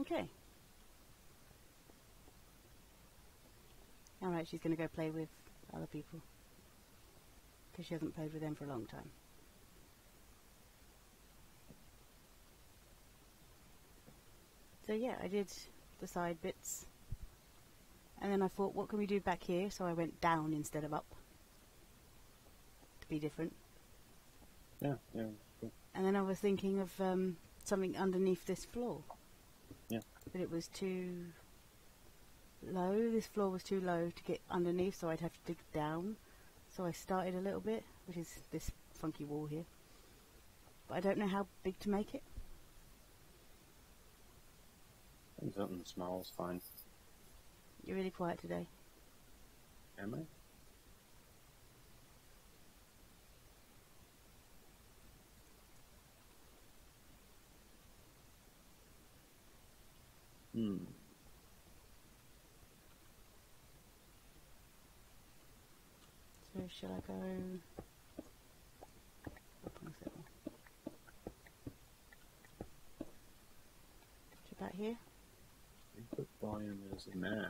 Okay. Alright, she's going to go play with other people, because she hasn't played with them for a long time. So yeah, I did the side bits, and then I thought, what can we do back here? So I went down instead of up, to be different. Yeah. Cool. And then I was thinking of something underneath this floor. Yeah. But it was too low. This floor was too low to get underneath, so I'd have to dig down. So I started a little bit, which is this funky wall here. But I don't know how big to make it. Something small is fine. You're really quiet today. Am I? So shall I go? To about here. Input volume is max.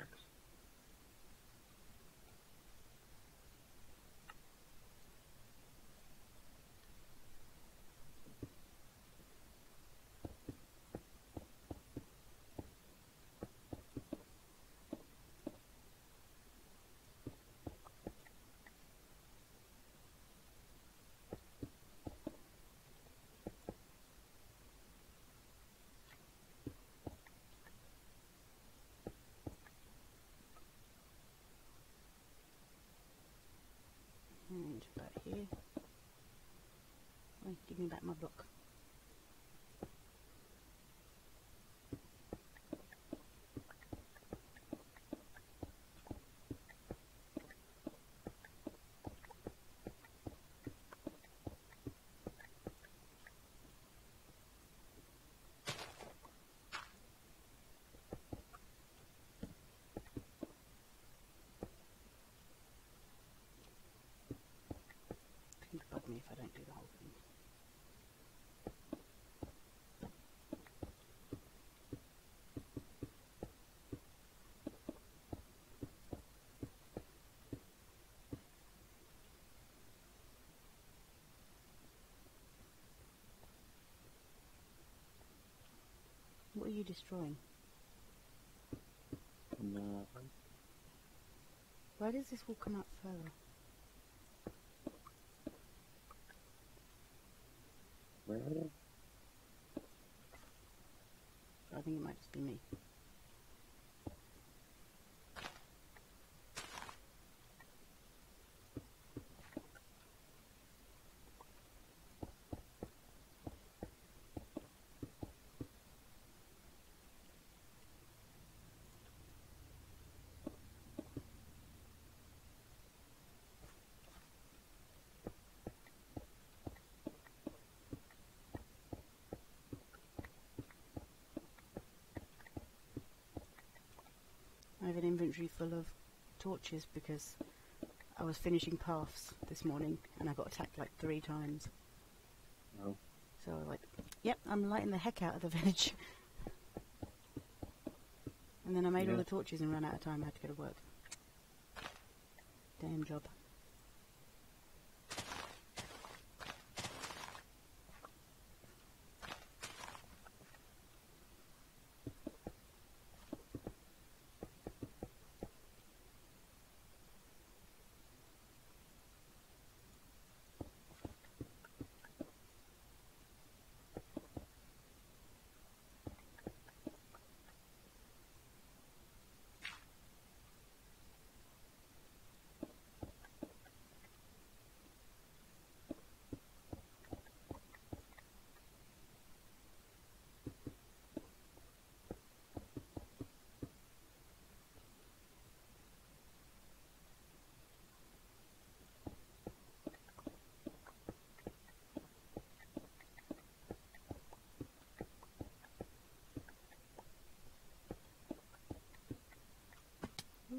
Give me back my block. It's going to bug me if I don't do the whole thing. What are you destroying? No. Why does this wall come up further? Where are you? I think it might just be me. I have an inventory full of torches because I was finishing paths this morning and I got attacked like 3 times. Oh. So I was like, yep, I'm lighting the heck out of the village. And then I made all the torches and ran out of time. I had to go to work. Damn job.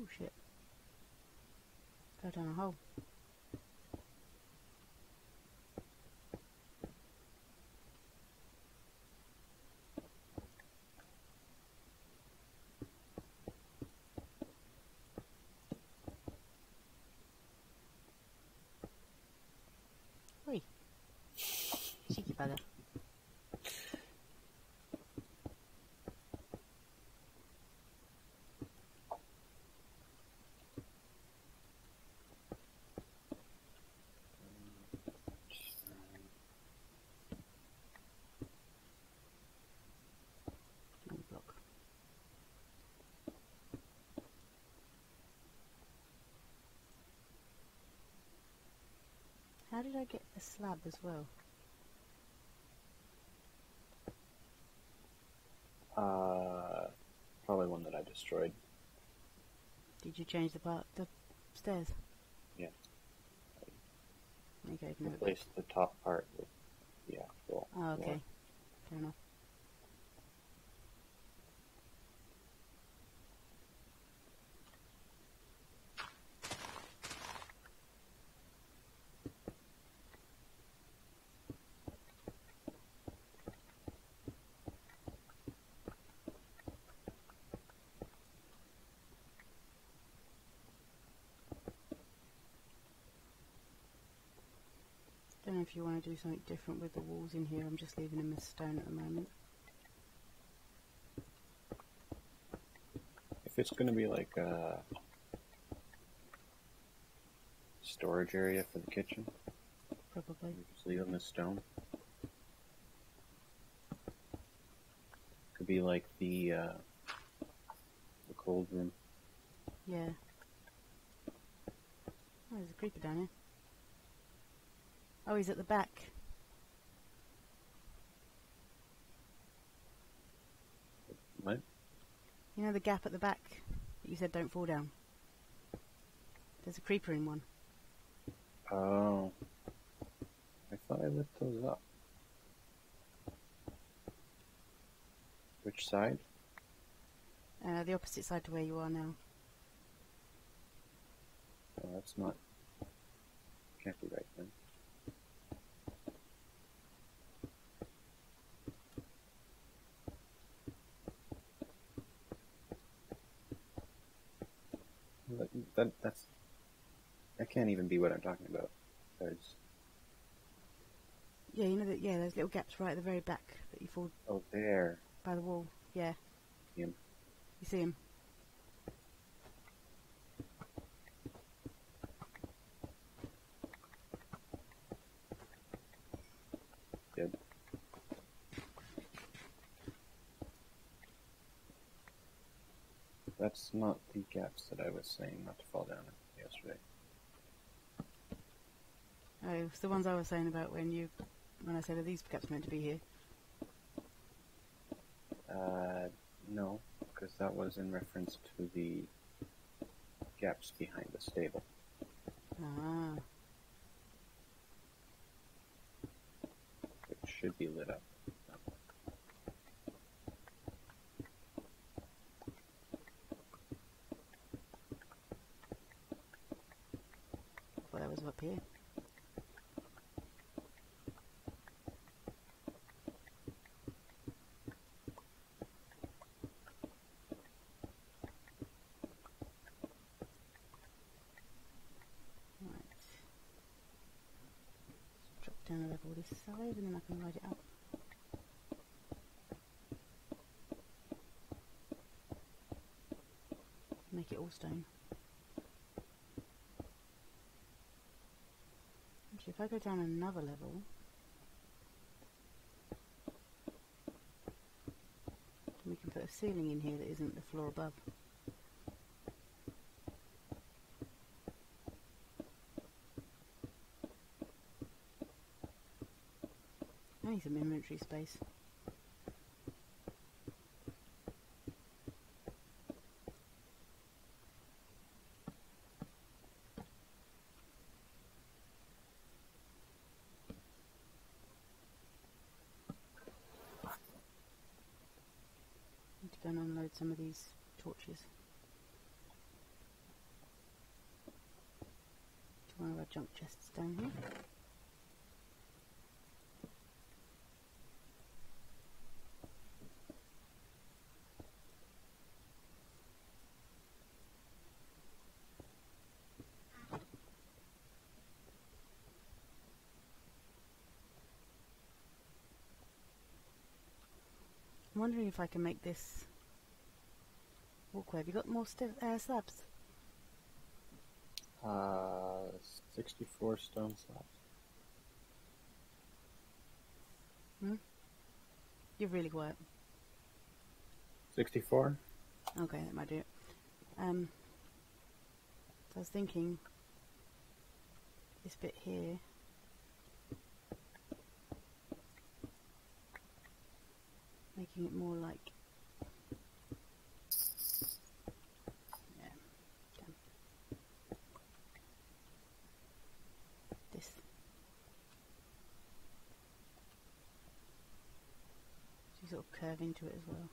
Oh shit. Go down a hole. espada. How did I get the slab as well? Probably one that I destroyed. Did you change the part, the stairs? Yeah. Okay, no. Replace the top part with the actual. Oh, okay. Floor. Fair enough. I don't know if you want to do something different with the walls in here. I'm just leaving them as stone at the moment. If it's going to be like a storage area for the kitchen, probably just leave them as stone. Could be like the cold room. Yeah. Oh, there's a creeper down here. Oh, he's at the back. What? You know the gap at the back that you said don't fall down? There's a creeper in one. Oh. I thought I lit those up. Which side? The opposite side to where you are now. Oh, that's not... Can't be right then. That can't even be what I'm talking about. There's... Yeah, you know that. Yeah, those little gaps right at the very back that you fall. Oh, there. By the wall. Yeah. See him. You see him. Good. That's not the gaps that I was saying not to fall down yesterday. Oh, it's the ones I was saying about when I said, are these gaps meant to be here? No, because that was in reference to the gaps behind the stable. Ah. It should be lit up. Up here. Right. Drop down a level this side and then I can load it up. Make it all stone. If I go down another level, we can put a ceiling in here that isn't the floor above. I need some inventory space. Go and unload some of these torches to one of our junk chests down here. I'm wondering if I can make this walkway. Have you got more slabs? 64 stone slabs. Hmm? You really quiet. 64? Okay, that might do it. So I was thinking this bit here. Making it more like... Yeah. Damn. This. She's sort of curving to it as well.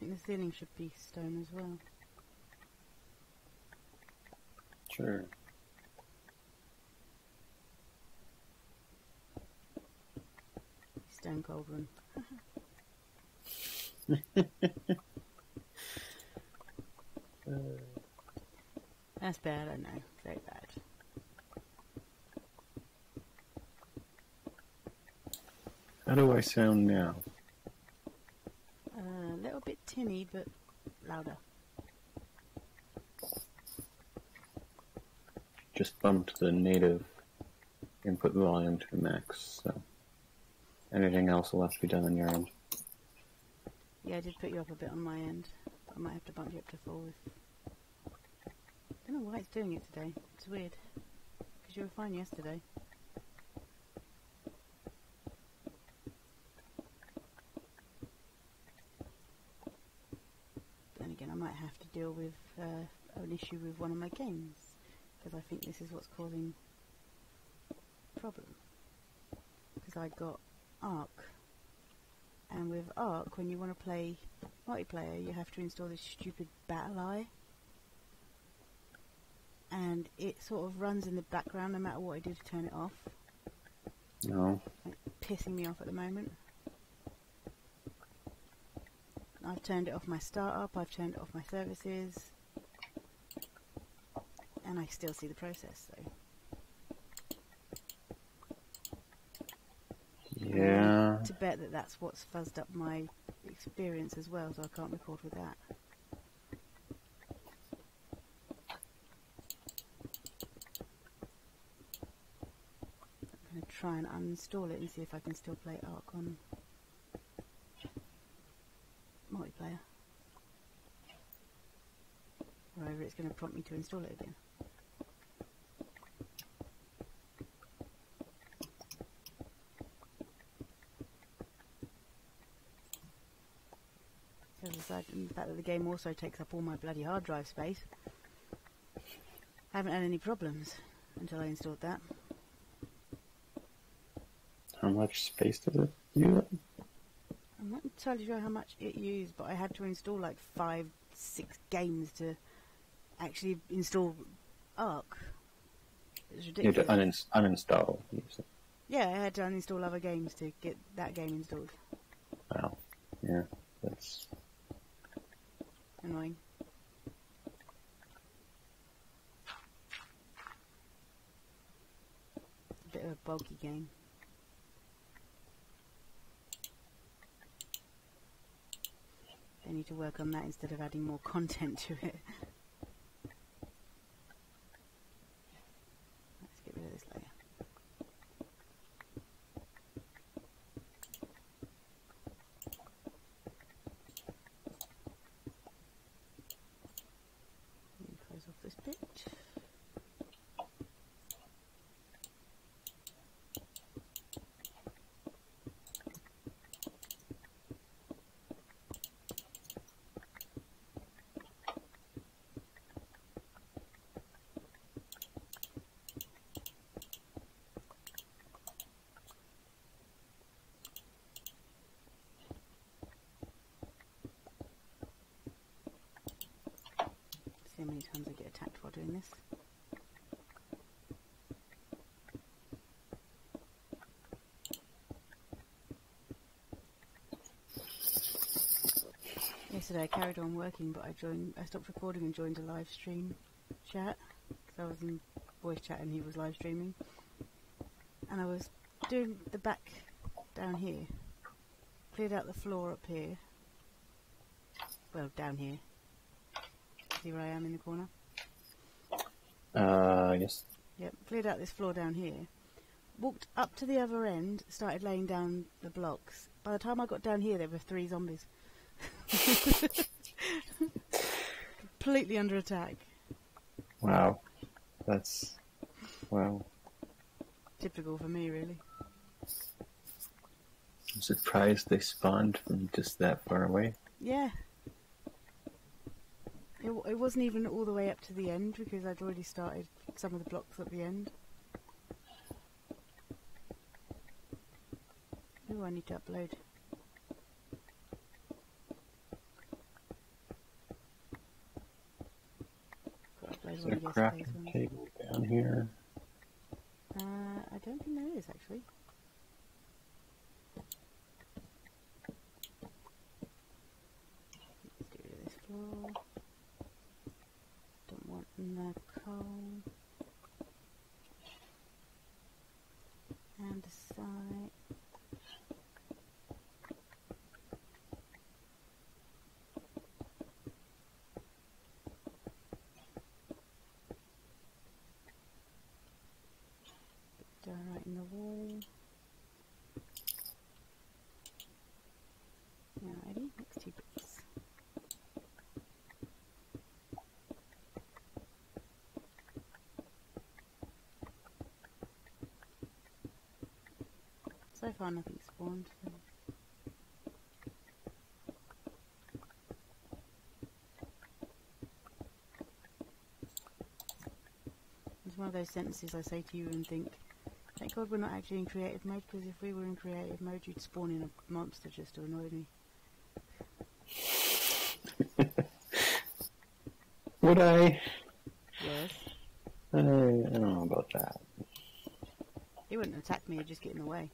The ceiling should be stone as well. Sure. Stone cold room. That's bad, I know. Very bad. How do I sound now? Tinny, but louder. Just bumped the native input volume to the max, so anything else will have to be done on your end. Yeah, I did put you up a bit on my end. I might have to bump you up to 4. I don't know why it's doing it today. It's weird. Because you were fine yesterday. Deal with an issue with one of my games, because I think this is what's causing the problem. Because I got Arc, and with Arc, when you want to play multiplayer, you have to install this stupid Battle Eye, and it sort of runs in the background no matter what I do to turn it off. No. It's pissing me off at the moment. I've turned it off my startup, I've turned it off my services, and I still see the process, so. Yeah. To bet that that's what's fuzzed up my experience as well, so I can't record with that. I'm going to try and uninstall it and see if I can still play Arc on multiplayer. However, it's going to prompt me to install it again. Because aside from the fact that the game also takes up all my bloody hard drive space, I haven't had any problems until I installed that. How much space does it use? I'm not entirely sure how much it used, but I had to install like 5, 6 games to actually install Arc. It was ridiculous. You had to uninstall. Yeah, I had to uninstall other games to get that game installed. Wow. Yeah, that's... annoying. It's a bit of a bulky game. I need to work on that instead of adding more content to it. Let's get rid of this layer. see how many times I get attacked while doing this. Yesterday I carried on working, but I stopped recording and joined a live stream chat. So I was in voice chat and he was live streaming. And I was doing the back down here. Cleared out the floor up here. Well, down here. See where I am in the corner? Yes. Yep, cleared out this floor down here. Walked up to the other end, started laying down the blocks. By the time I got down here, there were 3 zombies. Completely under attack. Wow, that's wow. Typical for me, really. I'm surprised they spawned from just that far away. Yeah, it wasn't even all the way up to the end because I'd already started some of the blocks at the end. Ooh, I need to upload. There's a crafting table down here. I don't think there is, actually. Let's get rid of this floor. Don't want the coal. And a side. So far nothing spawned. So. It's one of those sentences I say to you and think, thank God we're not actually in creative mode, because if we were in creative mode you'd spawn in a monster just to annoy me. Would I? Yes. I don't know about that. He wouldn't attack me, he'd just get in the way.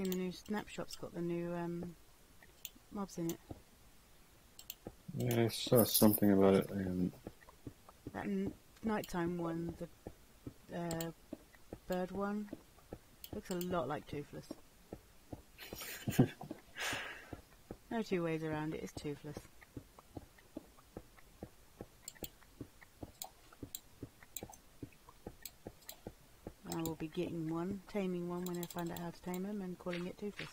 The new snapshot's got the new mobs in it. Yeah, I saw something about it. That nighttime one, the bird one, looks a lot like Toothless. No two ways around it, it's Toothless. I will be getting one, taming one when I find out how to tame them, and calling it Toothless.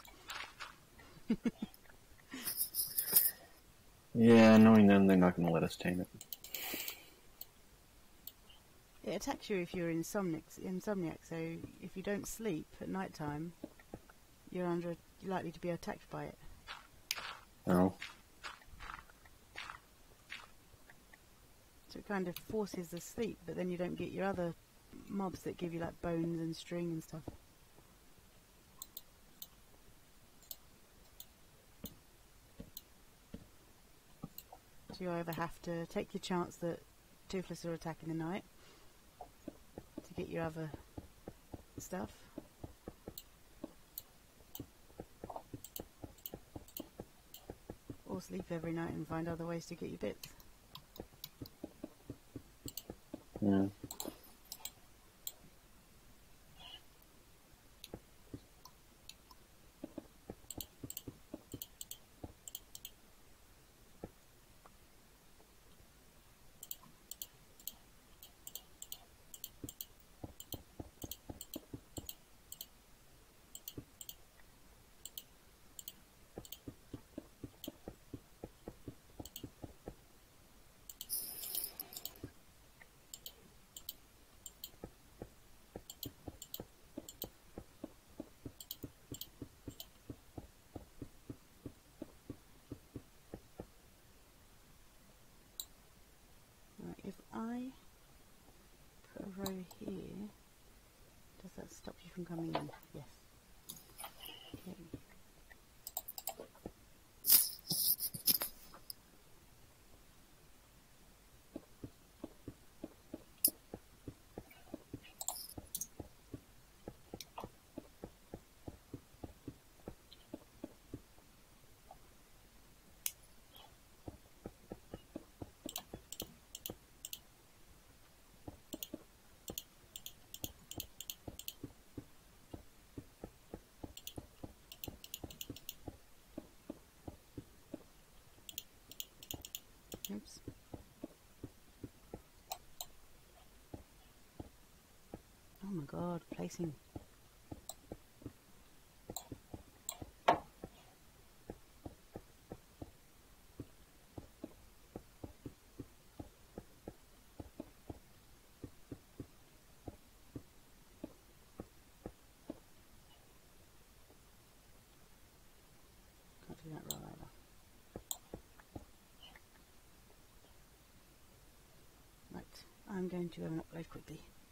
Yeah, knowing them, they're not going to let us tame it. It attacks you if you're insomniac, so if you don't sleep at night time, you're likely to be attacked by it. Oh. So it kind of forces the sleep, but then you don't get your other mobs that give you like bones and string and stuff. So you either have to take your chance that Toothless are attacking the night to get your other stuff, or sleep every night and find other ways to get your bits. Yeah. I put a row here, does that stop you from coming in? Yes. Okay. Oops. Oh my god, placing. Can't do that right either. I'm going to go and upload quickly.